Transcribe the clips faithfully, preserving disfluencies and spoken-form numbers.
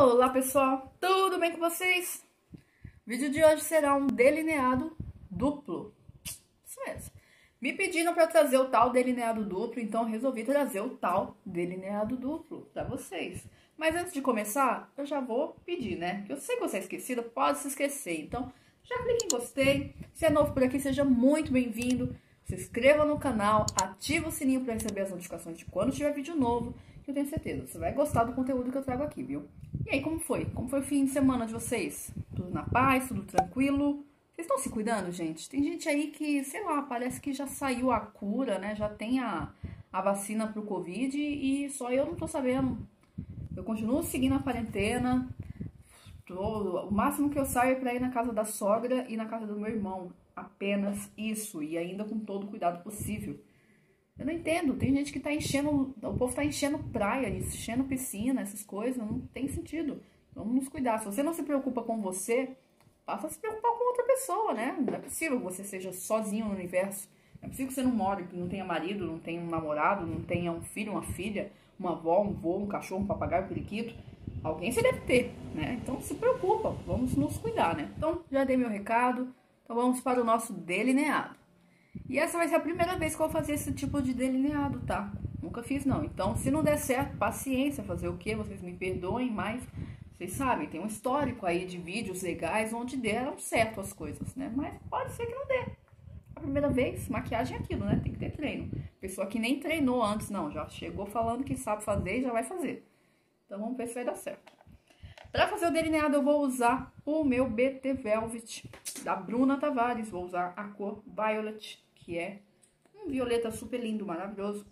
Olá pessoal, tudo bem com vocês? O vídeo de hoje será um delineado duplo. Isso mesmo. Me pediram para trazer o tal delineado duplo, então eu resolvi trazer o tal delineado duplo para vocês. Mas antes de começar, eu já vou pedir, né? Eu sei que você é esquecida, pode se esquecer. Então, já clique em gostei. Se é novo por aqui, seja muito bem-vindo. Se inscreva no canal, ativa o sininho para receber as notificações de quando tiver vídeo novo. Eu tenho certeza, você vai gostar do conteúdo que eu trago aqui, viu? E aí, como foi? Como foi o fim de semana de vocês? Tudo na paz? Tudo tranquilo? Vocês estão se cuidando, gente? Tem gente aí que, sei lá, parece que já saiu a cura, né? Já tem a, a vacina pro Covid e só eu não tô sabendo. Eu continuo seguindo a quarentena. Tô, o máximo que eu saio é pra ir na casa da sogra e na casa do meu irmão. Apenas isso. E ainda com todo o cuidado possível. Eu não entendo, tem gente que tá enchendo, o povo tá enchendo praia, enchendo piscina, essas coisas, não tem sentido. Vamos nos cuidar. Se você não se preocupa com você, passa a se preocupar com outra pessoa, né? Não é possível que você seja sozinho no universo. Não é possível que você não more, que não tenha marido, não tenha um namorado, não tenha um filho, uma filha, uma avó, um vô, um cachorro, um papagaio, um periquito. Alguém você deve ter, né? Então se preocupa, vamos nos cuidar, né? Então já dei meu recado, então vamos para o nosso delineado. E essa vai ser a primeira vez que eu vou fazer esse tipo de delineado, tá? Nunca fiz, não. Então, se não der certo, paciência, fazer o quê? Vocês me perdoem, mas vocês sabem, tem um histórico aí de vídeos legais onde deram certo as coisas, né? Mas pode ser que não dê. A primeira vez, maquiagem é aquilo, né? Tem que ter treino. Pessoa que nem treinou antes, não. Já chegou falando que sabe fazer e já vai fazer. Então, vamos ver se vai dar certo. Pra fazer o delineado, eu vou usar o meu B T Velvet da Bruna Tavares. Vou usar a cor Violet, que é um violeta super lindo, maravilhoso.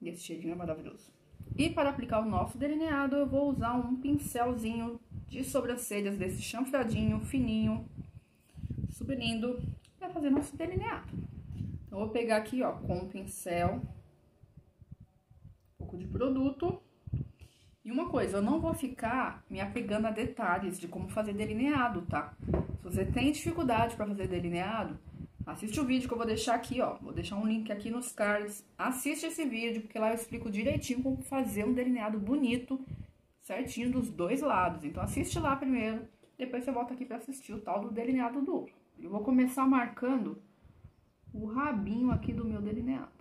E esse cheirinho é maravilhoso. E para aplicar o nosso delineado, eu vou usar um pincelzinho de sobrancelhas desse chanfradinho, fininho, super lindo, para fazer nosso delineado. Então, eu vou pegar aqui, ó, com o pincel, um pouco de produto. E uma coisa, eu não vou ficar me apegando a detalhes de como fazer delineado, tá? Se você tem dificuldade para fazer delineado, assiste o vídeo que eu vou deixar aqui, ó. Vou deixar um link aqui nos cards. Assiste esse vídeo, porque lá eu explico direitinho como fazer um delineado bonito, certinho dos dois lados. Então, assiste lá primeiro, depois você volta aqui pra assistir o tal do delineado duplo. Eu vou começar marcando o rabinho aqui do meu delineado.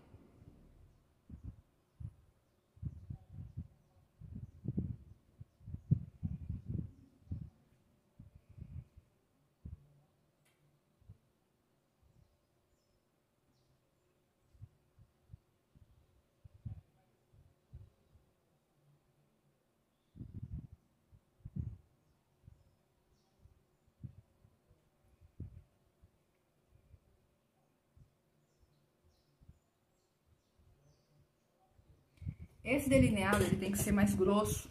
Esse delineado, ele tem que ser mais grosso,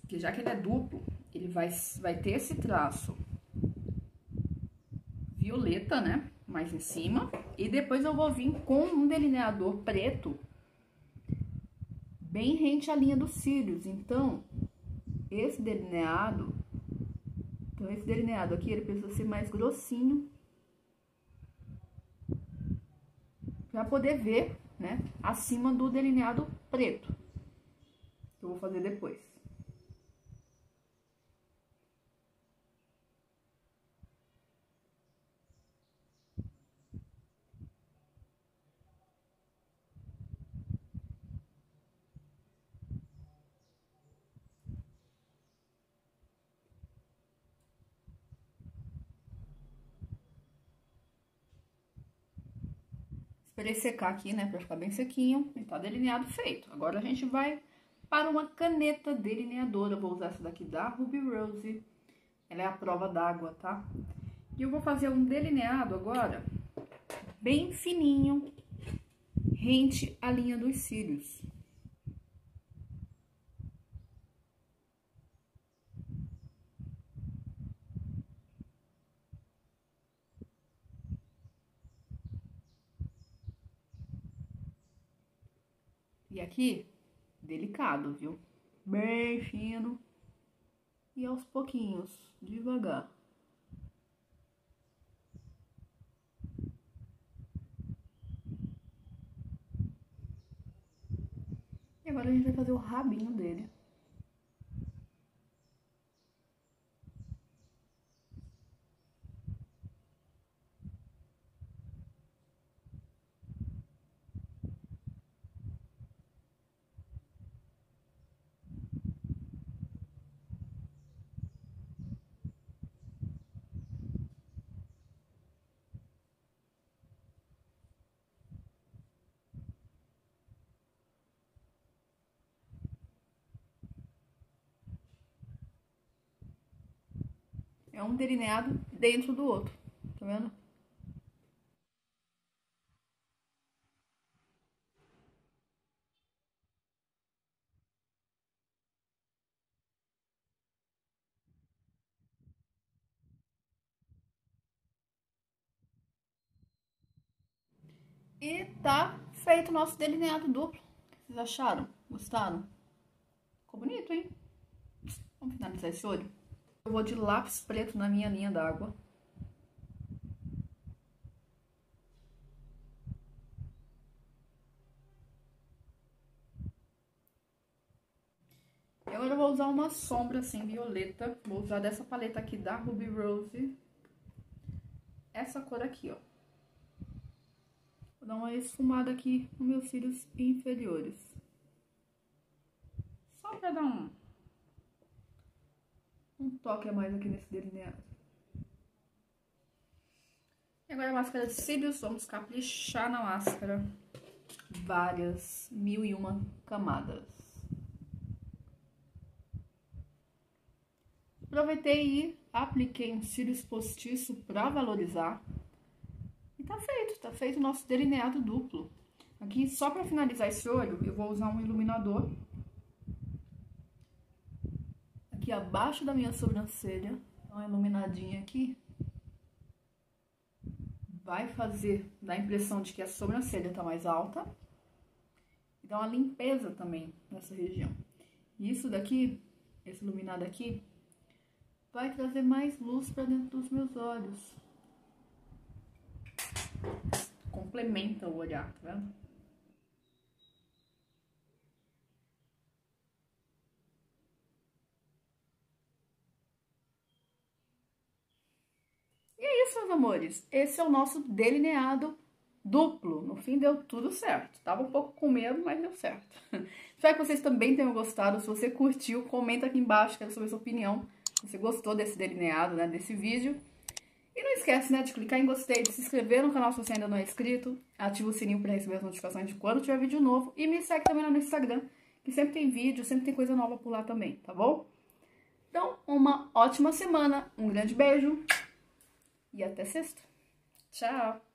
porque já que ele é duplo, ele vai, vai ter esse traço violeta, né, mais em cima. E depois eu vou vir com um delineador preto, bem rente à linha dos cílios. Então, esse delineado, então esse delineado aqui, ele precisa ser mais grossinho, pra poder ver, né, acima do delineado preto, que eu vou fazer depois. Esperei secar aqui, né, pra ficar bem sequinho. E tá delineado feito. Agora a gente vai para uma caneta delineadora. Eu vou usar essa daqui da Ruby Rose. Ela é a prova d'água, tá? E eu vou fazer um delineado agora bem fininho, rente à linha dos cílios. E aqui, delicado, viu? Bem fino. E aos pouquinhos, devagar. E agora a gente vai fazer o rabinho dele. É um delineado dentro do outro, tá vendo? E tá feito o nosso delineado duplo. O que vocês acharam? Gostaram? Ficou bonito, hein? Vamos finalizar esse olho. Eu vou de lápis preto na minha linha d'água. Agora eu vou usar uma sombra assim, violeta. Vou usar dessa paleta aqui da Ruby Rose. Essa cor aqui, ó. Vou dar uma esfumada aqui nos meus cílios inferiores. Só pra dar um, um toque a mais aqui nesse delineado. E agora a máscara de cílios. Vamos caprichar na máscara. Várias, mil e uma camadas. Aproveitei e apliquei um cílios postiço pra valorizar. Tá feito, tá feito o nosso delineado duplo. Aqui, só pra finalizar esse olho, eu vou usar um iluminador. Aqui abaixo da minha sobrancelha, uma iluminadinha aqui. Vai fazer, dá a impressão de que a sobrancelha tá mais alta. E dá uma limpeza também nessa região. E isso daqui, esse iluminado aqui, vai trazer mais luz pra dentro dos meus olhos. Complementa o olhar, tá vendo? E é isso, meus amores. Esse é o nosso delineado duplo. No fim deu tudo certo. Tava um pouco com medo, mas deu certo. Espero que vocês também tenham gostado. Se você curtiu, comenta aqui embaixo, quero saber a sua opinião. Se você gostou desse delineado, né, desse vídeo. E não esquece, né, de clicar em gostei, de se inscrever no canal se você ainda não é inscrito, ativa o sininho para receber as notificações de quando tiver vídeo novo e me segue também lá no Instagram, que sempre tem vídeo, sempre tem coisa nova por lá também, tá bom? Então, uma ótima semana, um grande beijo e até sexta. Tchau!